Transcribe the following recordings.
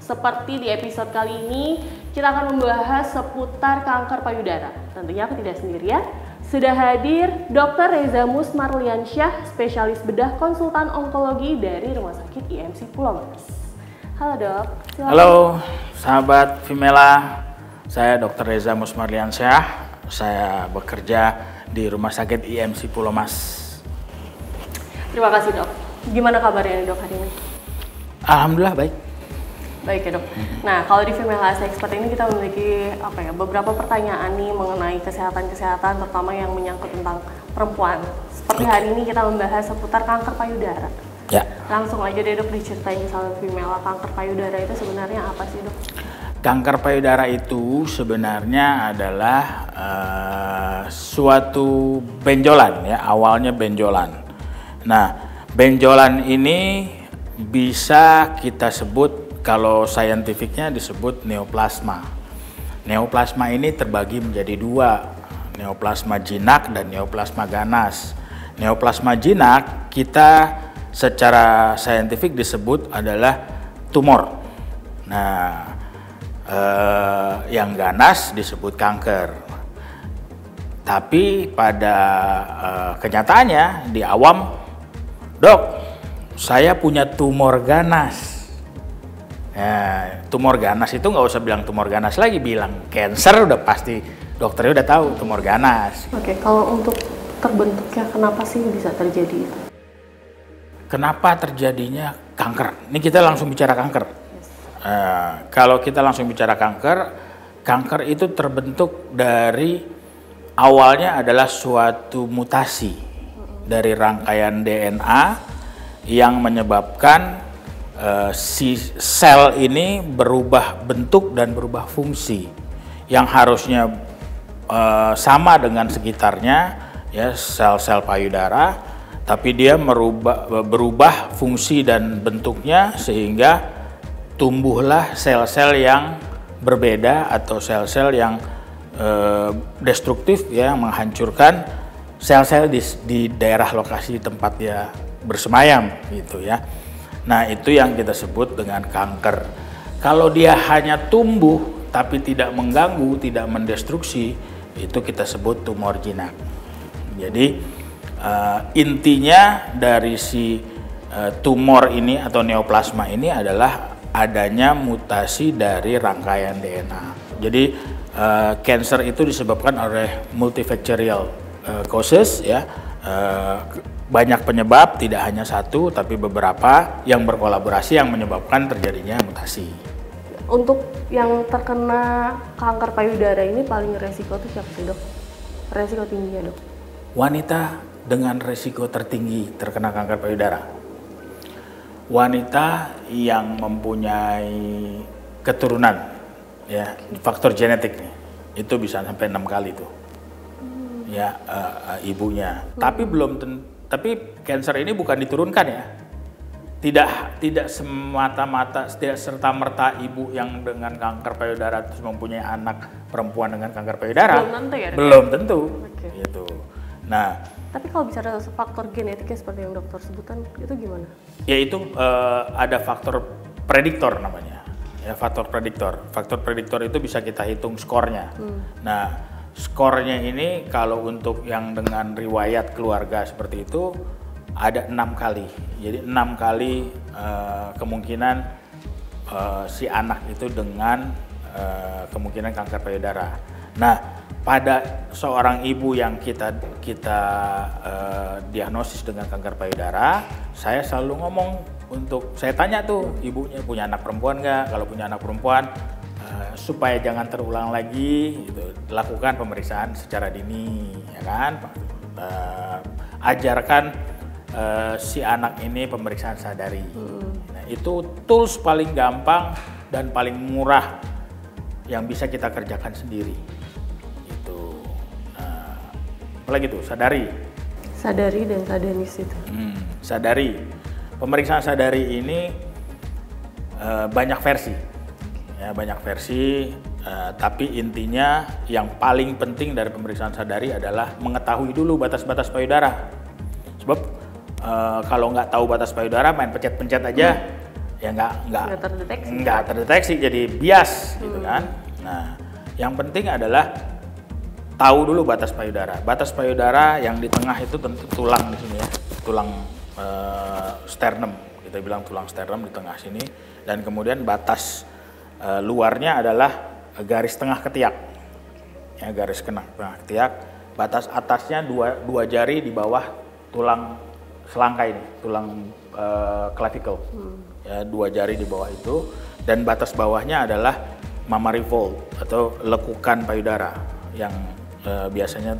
Seperti di episode kali ini, kita akan membahas seputar kanker payudara. Tentunya aku tidak sendirian. Sudah hadir Dr. Reza Musmarliansyah, spesialis bedah konsultan onkologi dari Rumah Sakit IMC Pulomas. Halo dok, silakan. Halo sahabat Fimela, saya Dr. Reza Musmarliansyah. Saya bekerja di Rumah Sakit IMC Pulomas. Terima kasih dok. Gimana kabarnya dok hari ini? Alhamdulillah baik. Baik ya dok. Nah kalau di Female Health Expert ini kita memiliki beberapa pertanyaan nih mengenai kesehatan, terutama yang menyangkut tentang perempuan. Seperti hari ini kita membahas seputar kanker payudara. Ya. Langsung aja deh dok, diceritain sama Female, kanker payudara itu sebenarnya apa sih dok? Kanker payudara itu sebenarnya adalah suatu benjolan ya, awalnya benjolan. Nah, benjolan ini bisa kita sebut, kalau saintifiknya disebut neoplasma. Neoplasma ini terbagi menjadi dua, neoplasma jinak dan neoplasma ganas. Neoplasma jinak kita secara saintifik disebut adalah tumor. Nah, yang ganas disebut kanker, tapi pada kenyataannya di awam, dok saya punya tumor ganas. Nah, tumor ganas itu nggak usah bilang tumor ganas lagi, bilang cancer udah pasti dokternya udah tahu tumor ganas. Oke, kalau untuk terbentuknya kenapa sih bisa terjadi itu? Kenapa terjadinya kanker? Ini kita langsung bicara kanker. Kalau kita langsung bicara kanker, kanker itu terbentuk dari awalnya adalah suatu mutasi dari rangkaian DNA yang menyebabkan si sel ini berubah bentuk dan berubah fungsi, yang harusnya sama dengan sekitarnya ya, sel-sel payudara, tapi dia berubah fungsi dan bentuknya sehingga tumbuhlah sel-sel yang berbeda atau sel-sel yang destruktif ya, menghancurkan sel-sel di daerah lokasi tempat dia bersemayam gitu ya. Nah, itu yang kita sebut dengan kanker. Kalau dia hanya tumbuh tapi tidak mengganggu, tidak mendestruksi, itu kita sebut tumor jinak. Jadi intinya dari si tumor ini atau neoplasma ini adalah adanya mutasi dari rangkaian DNA. Jadi cancer itu disebabkan oleh multifactorial causes ya, banyak penyebab, tidak hanya satu tapi beberapa yang berkolaborasi yang menyebabkan terjadinya mutasi. Untuk yang terkena kanker payudara ini paling resiko itu siapa sih dok? Resiko tingginya dok? Wanita dengan resiko tertinggi terkena kanker payudara. Wanita yang mempunyai keturunan ya, faktor genetik itu bisa sampai 6 kali tuh ya, ibunya. Tapi tapi kanker ini bukan diturunkan ya, tidak semata-mata, tidak serta-merta ibu yang dengan kanker payudara terus mempunyai anak perempuan dengan kanker payudara, belum tentu ya, belum tentu gitu. Nah, tapi kalau bicara faktor genetiknya seperti yang dokter sebutkan, itu gimana? Ya itu ada faktor prediktor namanya. Ya, faktor prediktor. Faktor prediktor itu bisa kita hitung skornya. Nah, skornya ini kalau untuk yang dengan riwayat keluarga seperti itu ada 6 kali. Jadi 6 kali kemungkinan si anak itu dengan kemungkinan kanker payudara. Nah, pada seorang ibu yang kita diagnosis dengan kanker payudara, saya selalu ngomong untuk, saya tanya tuh ibunya punya anak perempuan nggak? Kalau punya anak perempuan, supaya jangan terulang lagi, gitu, lakukan pemeriksaan secara dini, ya kan? Ajarkan si anak ini pemeriksaan sadari. Nah, itu tools paling gampang dan paling murah yang bisa kita kerjakan sendiri. Lagi tuh sadari dan sadanis itu. Sadari, pemeriksaan sadari ini banyak versi ya, tapi intinya yang paling penting dari pemeriksaan sadari adalah mengetahui dulu batas-batas payudara, sebab kalau nggak tahu batas payudara main pencet-pencet aja ya nggak terdeteksi jadi bias gitu kan. Nah, yang penting adalah tahu dulu batas payudara. Batas payudara yang di tengah itu tentu tulang di sini ya, tulang sternum. Kita bilang tulang sternum di tengah sini, dan kemudian batas luarnya adalah garis tengah ketiak. Ya, garis tengah ketiak, batas atasnya dua jari di bawah tulang selangkai ini, tulang clavicle. Ya, dua jari di bawah itu, dan batas bawahnya adalah mammae fold atau lekukan payudara yang biasanya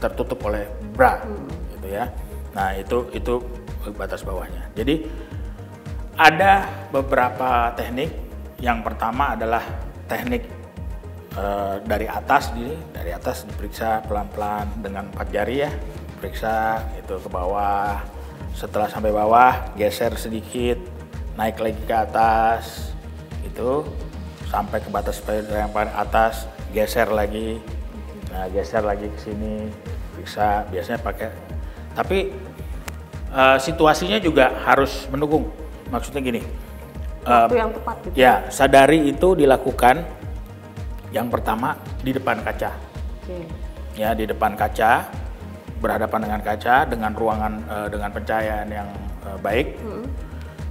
tertutup oleh bra, gitu ya. Nah, itu batas bawahnya. Jadi ada beberapa teknik. Yang pertama adalah teknik dari atas diperiksa pelan-pelan dengan 4 jari ya, periksa itu ke bawah. Setelah sampai bawah, geser sedikit, naik lagi ke atas, itu sampai ke batas payudara yang paling atas, geser lagi, nah geser lagi ke sini, periksa biasanya pakai. Tapi situasinya juga harus mendukung, maksudnya gini. Waktu yang tepat. Gitu. Ya, sadari itu dilakukan yang pertama di depan kaca, ya di depan kaca, berhadapan dengan kaca, dengan ruangan dengan pencahayaan yang baik.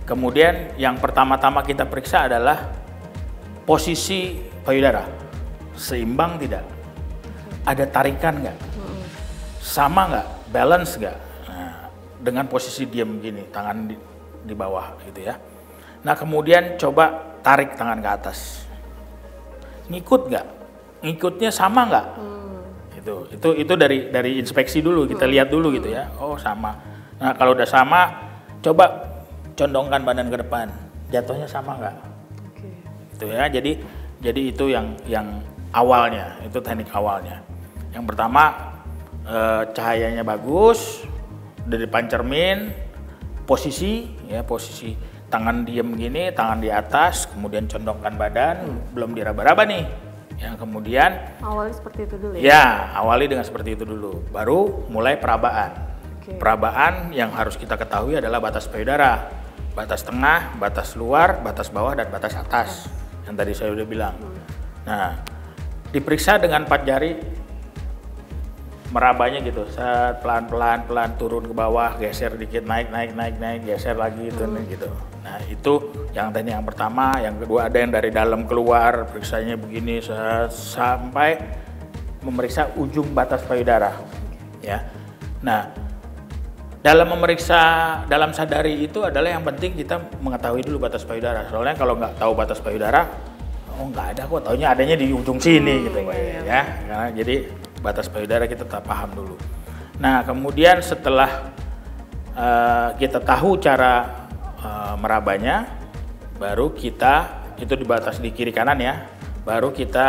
Kemudian yang pertama-tama kita periksa adalah posisi payudara, seimbang tidak, ada tarikan nggak, sama nggak, balance nggak, nah, dengan posisi diam gini, tangan di bawah gitu ya. Nah kemudian coba tarik tangan ke atas, ngikut nggak, ngikutnya sama nggak, itu dari inspeksi dulu, kita lihat dulu gitu ya, oh sama. Nah kalau udah sama, coba condongkan badan ke depan, jatuhnya sama nggak? Itu ya, jadi itu yang awalnya, itu teknik awalnya. Yang pertama cahayanya bagus, dari depan cermin, posisi ya, posisi tangan diem gini, tangan di atas, kemudian condongkan badan, belum diraba-raba nih. Yang kemudian awali seperti itu dulu ya? Ya, awali dengan seperti itu dulu, baru mulai perabaan. Perabaan yang harus kita ketahui adalah batas payudara, batas tengah, batas luar, batas bawah, dan batas atas yang tadi saya udah bilang. Nah, diperiksa dengan 4 jari, merabanya gitu, pelan-pelan turun ke bawah, geser dikit, naik, geser lagi itu gitu. Nah, itu yang tadi yang pertama. Yang kedua ada yang dari dalam keluar, periksanya begini sampai memeriksa ujung batas payudara, ya. Nah, dalam memeriksa, dalam sadari itu adalah yang penting kita mengetahui dulu batas payudara. Soalnya kalau nggak tahu batas payudara, oh nggak ada kok, taunya adanya di ujung sini gitu ya. Karena jadi batas payudara kita tak paham dulu. Nah kemudian setelah kita tahu cara merabanya, baru kita, itu di batas di kiri kanan ya, baru kita,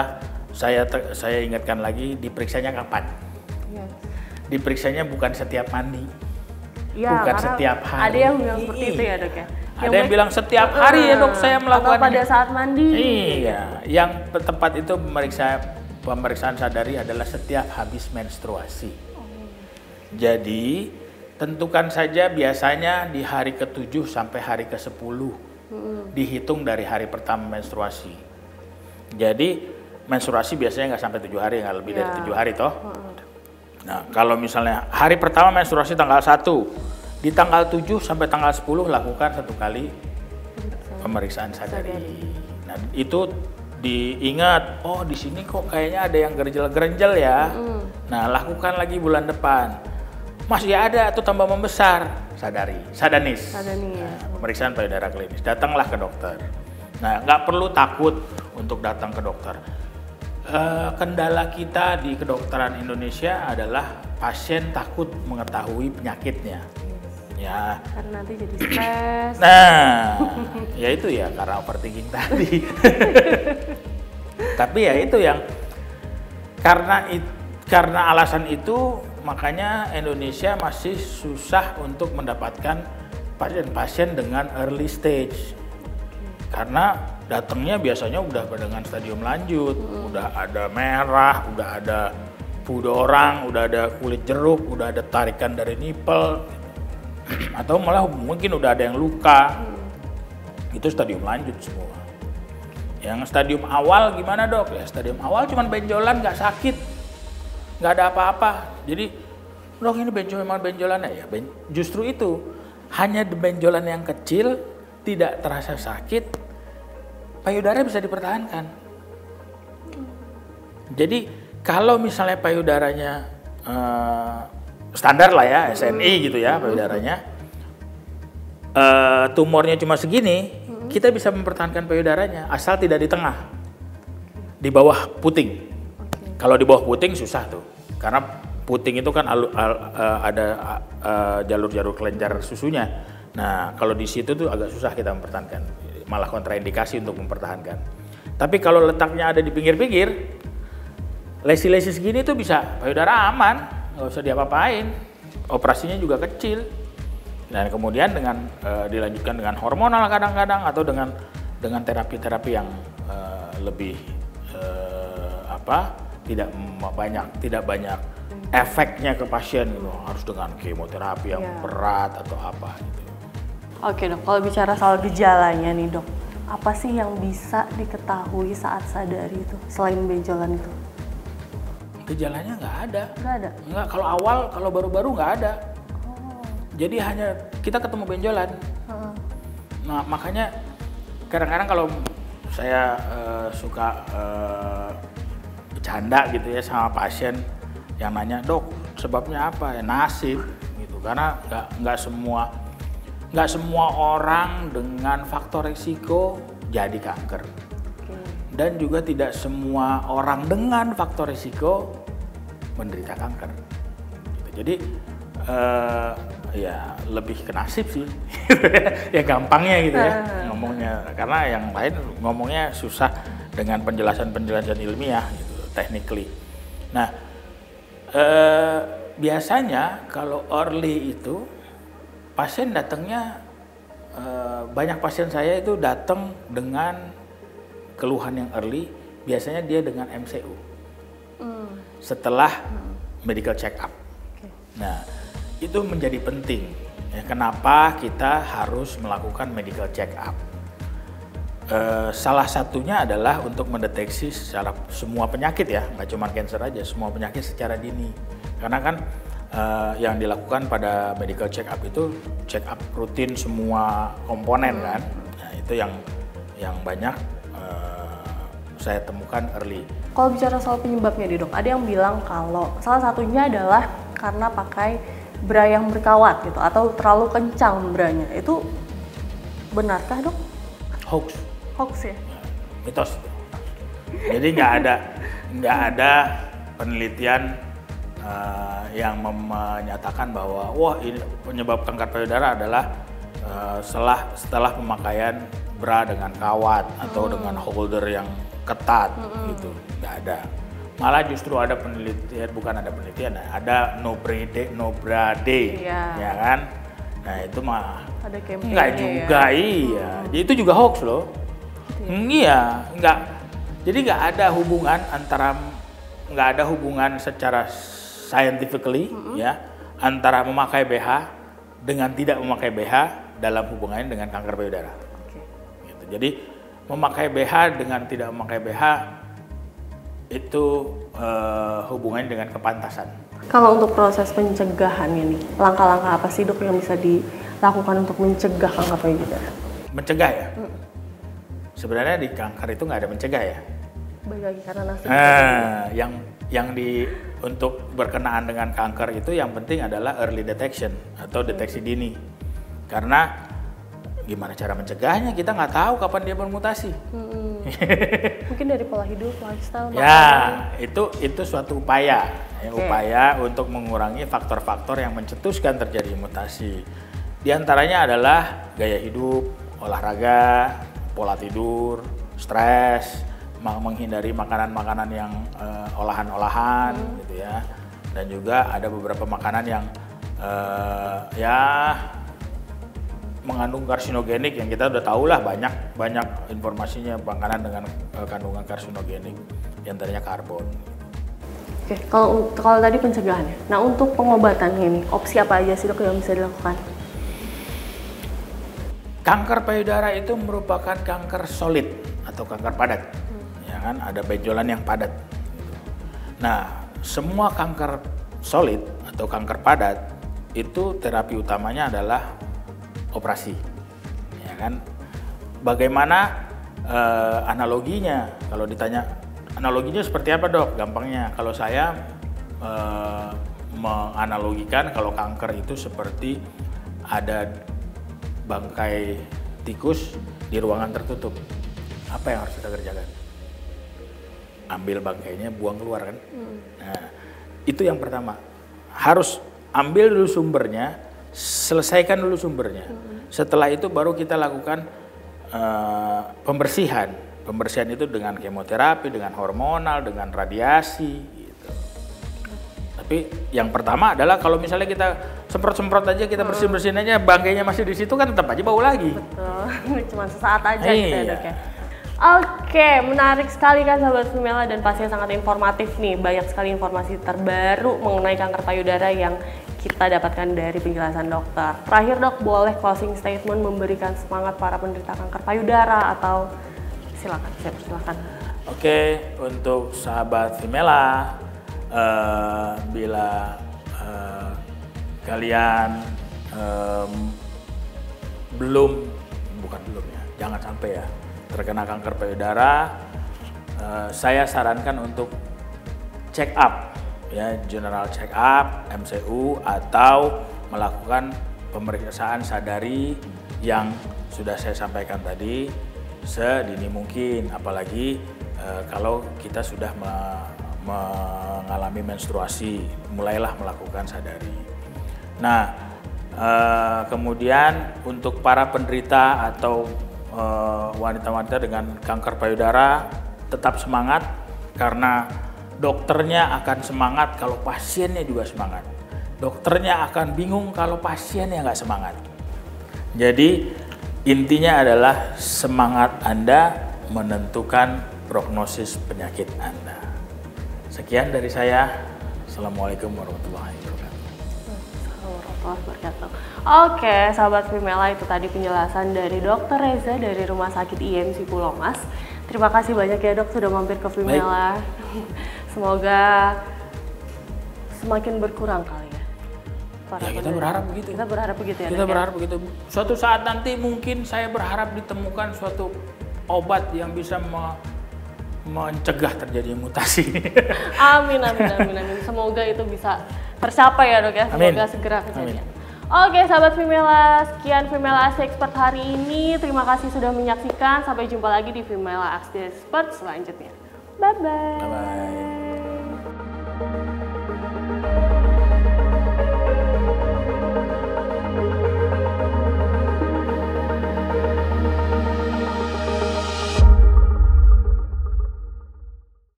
saya ingatkan lagi, diperiksanya kapan? Diperiksanya bukan setiap mandi. Ya, bukan setiap hari. Ada yang bilang seperti itu ya dok ya? Ada yang bilang setiap hari ya dok saya melakukannya. Atau pada saat mandi. Iya, yang tempat itu pemeriksaan sadari adalah setiap habis menstruasi. Jadi tentukan saja biasanya di hari ke-7 sampai hari ke-10. Dihitung dari hari pertama menstruasi. Jadi menstruasi biasanya nggak sampai 7 hari, nggak lebih dari 7 hari toh. Nah, kalau misalnya hari pertama menstruasi tanggal 1, di tanggal 7 sampai tanggal 10 lakukan 1 kali pemeriksaan sadari. Nah, itu diingat, oh di sini kok kayaknya ada yang gerjel-gerjel ya. Nah, lakukan lagi bulan depan. Masih ada atau tambah membesar, sadari, sadanis. Nah, pemeriksaan payudara klinis. Datanglah ke dokter. Nah, nggak perlu takut untuk datang ke dokter. Kendala kita di kedokteran Indonesia adalah pasien takut mengetahui penyakitnya. Ya. Karena nanti jadi stres. Nah, ya itu ya karena overthinking tadi. Tapi ya itu yang karena alasan itu makanya Indonesia masih susah untuk mendapatkan pasien-pasien dengan early stage. Karena datangnya biasanya udah dengan stadium lanjut, udah ada merah, udah ada pudorang, udah ada kulit jeruk, udah ada tarikan dari nipel. atau malah mungkin udah ada yang luka, itu stadium lanjut semua. Yang stadium awal gimana dok? Ya stadium awal cuman benjolan, nggak sakit, nggak ada apa-apa. Jadi dok ini benjolan, memang benjolannya ya, justru itu hanya benjolan yang kecil, tidak terasa sakit, payudara bisa dipertahankan. Jadi kalau misalnya payudaranya standar lah ya, SNI gitu ya payudaranya, tumornya cuma segini, kita bisa mempertahankan payudaranya asal tidak di tengah, di bawah puting. Kalau di bawah puting susah tuh, karena puting itu kan ada jalur-jalur kelenjar susunya. Nah kalau di situ tuh agak susah kita mempertahankan, malah kontraindikasi untuk mempertahankan. Tapi kalau letaknya ada di pinggir-pinggir, lesi-lesi segini tuh bisa payudara aman. Nggak usah diapa-apain, operasinya juga kecil. Dan kemudian dengan dilanjutkan dengan hormonal kadang-kadang atau dengan terapi-terapi yang lebih tidak banyak efeknya ke pasien gitu. Harus dengan kemoterapi yang berat atau apa gitu. Oke dok, kalau bicara soal gejalanya nih dok, apa sih yang bisa diketahui saat sadari itu selain benjolan itu? Gejalanya nggak ada. Nggak ada? Nggak, kalau awal, kalau baru-baru nggak ada. Oh. Jadi hanya kita ketemu benjolan. Nah makanya kadang-kadang kalau saya suka bercanda gitu ya sama pasien yang nanya, dok sebabnya apa ya? Nasib gitu, karena nggak semua orang dengan faktor risiko jadi kanker. Dan juga tidak semua orang dengan faktor risiko menderita kanker. Jadi ya lebih ke nasib sih, ya gampangnya gitu ya ngomongnya. Karena yang lain ngomongnya susah dengan penjelasan-penjelasan ilmiah, gitu, technically. Nah biasanya kalau early itu pasien datangnya, banyak pasien saya itu datang dengan keluhan yang early, biasanya dia dengan MCU setelah medical check up. Okay. Nah itu menjadi penting ya, kenapa kita harus melakukan medical check up. Salah satunya adalah untuk mendeteksi secara semua penyakit ya, nggak cuma cancer aja, semua penyakit secara dini. Karena kan yang dilakukan pada medical check up itu check up rutin semua komponen kan. Nah itu yang banyak saya temukan early. Kalau bicara soal penyebabnya nih dok, ada yang bilang kalau salah satunya adalah karena pakai bra yang berkawat gitu atau terlalu kencang branya. Itu benarkah dok? Hoax. Hoax ya? Mitos. Jadi nggak ada penelitian yang menyatakan bahwa wah ini penyebab kanker payudara adalah setelah pemakaian bra dengan kawat atau dengan holder yang ketat gitu, nggak ada. Malah justru ada penelitian, ada no bra day, ya kan? Nah itu mah nggak juga iya, jadi itu juga hoax loh. Iya, nggak. Jadi nggak ada hubungan antara, nggak ada hubungan secara scientifically ya antara memakai BH dengan tidak memakai BH dalam hubungannya dengan kanker payudara. Gitu. Jadi memakai BH dengan tidak memakai BH itu hubungannya dengan kepantasan. Kalau untuk proses pencegahannya nih, langkah-langkah apa sih dok yang bisa dilakukan untuk mencegah kanker payudara? Mencegah ya? Sebenarnya di kanker itu nggak ada mencegah ya. Bagi karena nasib. Yang untuk berkenaan dengan kanker itu yang penting adalah early detection atau deteksi dini. Karena gimana cara mencegahnya, kita nggak tahu kapan dia bermutasi. Mungkin dari pola hidup, lifestyle. Ya, itu suatu upaya, upaya untuk mengurangi faktor-faktor yang mencetuskan terjadi mutasi. Di antaranya adalah gaya hidup, olahraga, pola tidur, stres, menghindari makanan-makanan yang olahan-olahan, gitu ya. Dan juga ada beberapa makanan yang mengandung karsinogenik, yang kita udah tahu lah banyak informasinya makanan dengan kandungan karsinogenik, diantaranya karbon. Oke, kalau tadi pencegahannya. Nah untuk pengobatannya nih, opsi apa aja sih dok yang bisa dilakukan? Kanker payudara itu merupakan kanker solid atau kanker padat, ya kan? Ada benjolan yang padat. Nah, semua kanker solid atau kanker padat itu terapi utamanya adalah operasi, ya kan? Bagaimana analoginya? Kalau ditanya analoginya seperti apa, Dok? Gampangnya, kalau saya menganalogikan kalau kanker itu seperti ada bangkai tikus di ruangan tertutup. Apa yang harus kita kerjakan? Ambil bangkainya, buang keluar, kan? Nah, itu yang pertama. Harus ambil dulu sumbernya, selesaikan dulu sumbernya. Setelah itu baru kita lakukan pembersihan. Pembersihan itu dengan kemoterapi, dengan hormonal, dengan radiasi, gitu. Tapi yang pertama adalah kalau misalnya kita semprot-semprot aja, kita bersihin-bersihin aja, bangkainya masih di situ, kan tetap aja bau lagi. Betul, cuma sesaat aja gitu ya, Dok, ya. Oke, menarik sekali kan sahabat Fimela, dan pastinya sangat informatif nih. Banyak sekali informasi terbaru mengenai kanker payudara yang kita dapatkan dari penjelasan dokter. Terakhir, Dok, boleh closing statement memberikan semangat para penderita kanker payudara, atau silakan, saya persilakan. Oke, untuk sahabat Fimela, bila kalian jangan sampai ya terkena kanker payudara, saya sarankan untuk check up, ya, general check up MCU, atau melakukan pemeriksaan sadari yang sudah saya sampaikan tadi sedini mungkin, apalagi kalau kita sudah mengalami menstruasi, mulailah melakukan sadari. Nah, kemudian untuk para penderita atau wanita-wanita dengan kanker payudara, tetap semangat, karena dokternya akan semangat kalau pasiennya juga semangat. Dokternya akan bingung kalau pasiennya nggak semangat. Jadi intinya adalah semangat Anda menentukan prognosis penyakit Anda. Sekian dari saya. Assalamualaikum warahmatullahi wabarakatuh. Oke, sahabat Fimela, itu tadi penjelasan dari Dr. Reza dari Rumah Sakit IMC Pulomas. Terima kasih banyak ya, Dok, sudah mampir ke Fimela. Semoga semakin berkurang kali ya. Ya, kita berharap begitu. Kita berharap begitu ya. Kita berharap begitu. Suatu saat nanti mungkin saya berharap ditemukan suatu obat yang bisa mencegah terjadinya mutasi. Amin. Semoga itu bisa tercapai ya, Dok, ya. Semoga segera kejadian. Oke, sahabat Fimela, sekian Female Health Expert hari ini. Terima kasih sudah menyaksikan. Sampai jumpa lagi di Female Health Expert selanjutnya. Bye-bye.